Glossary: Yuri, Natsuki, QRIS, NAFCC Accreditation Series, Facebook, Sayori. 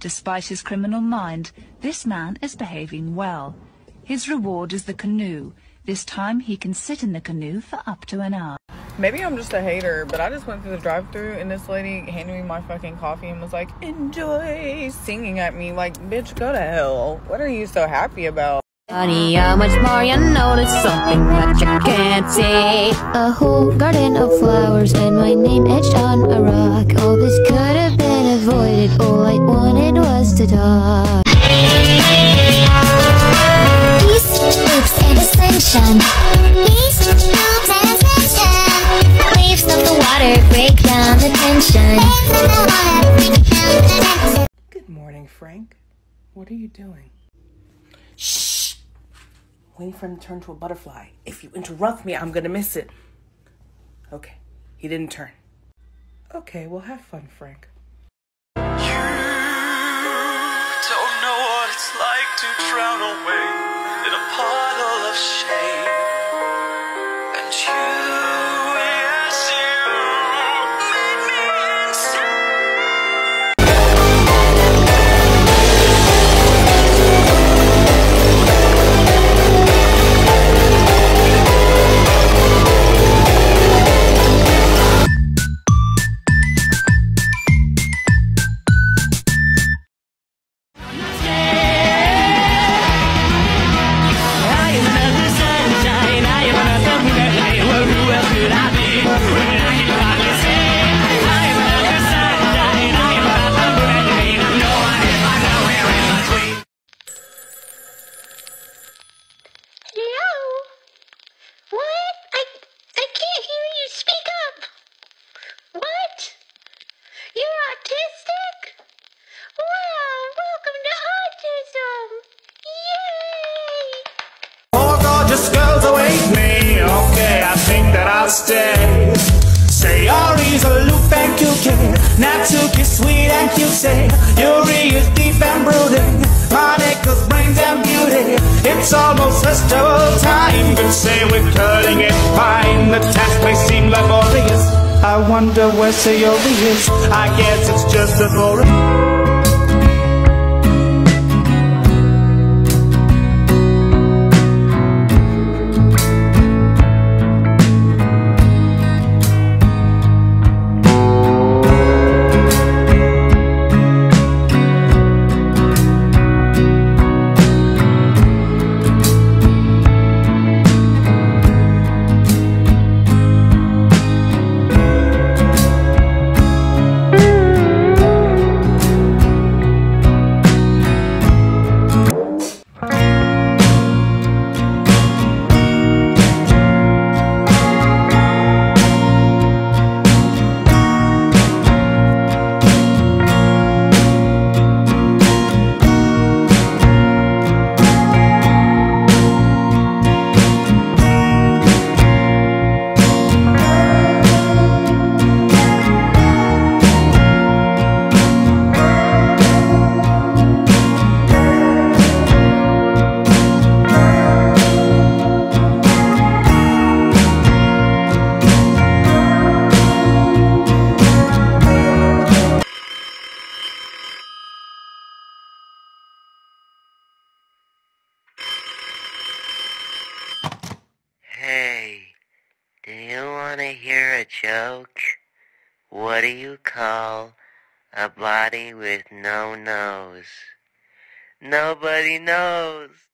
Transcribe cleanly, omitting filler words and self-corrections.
Despite his criminal mind, this man is behaving well. His reward is the canoe. This time he can sit in the canoe for up to an hour. Maybe I'm just a hater, but I just went through the drive-thru and this lady handed me my fucking coffee and was like, enjoy, singing at me like, bitch, go to hell. What are you so happy about? Honey, how much more you notice something that you can't see? A whole garden of flowers and my name etched on a rock. All this could have been avoided, all I wanted was to talk. Peace, looks, and ascension. Peace, looks, and ascension. Waves of the water break down the tension. Waves of the water break down the tension. Good morning, Frank. What are you doing? Shh. Waiting for him to turn to a butterfly. If you interrupt me, I'm gonna miss it. Okay, he didn't turn. Okay, well, have fun, Frank. You don't know what it's like to drown away in a puddle of shame. And you, yes, you made me insane. Stay. Sayori's a loop and QK. Natsuki sweet and cute. Say Yuri is deep and brooding. Monica brings and beauty. It's almost festival time. Could say we're cutting it fine. The task may seem laborious. I wonder where Sayori is. I guess it's just a boring. Do you want to hear a joke? What do you call a body with no nose? Nobody knows.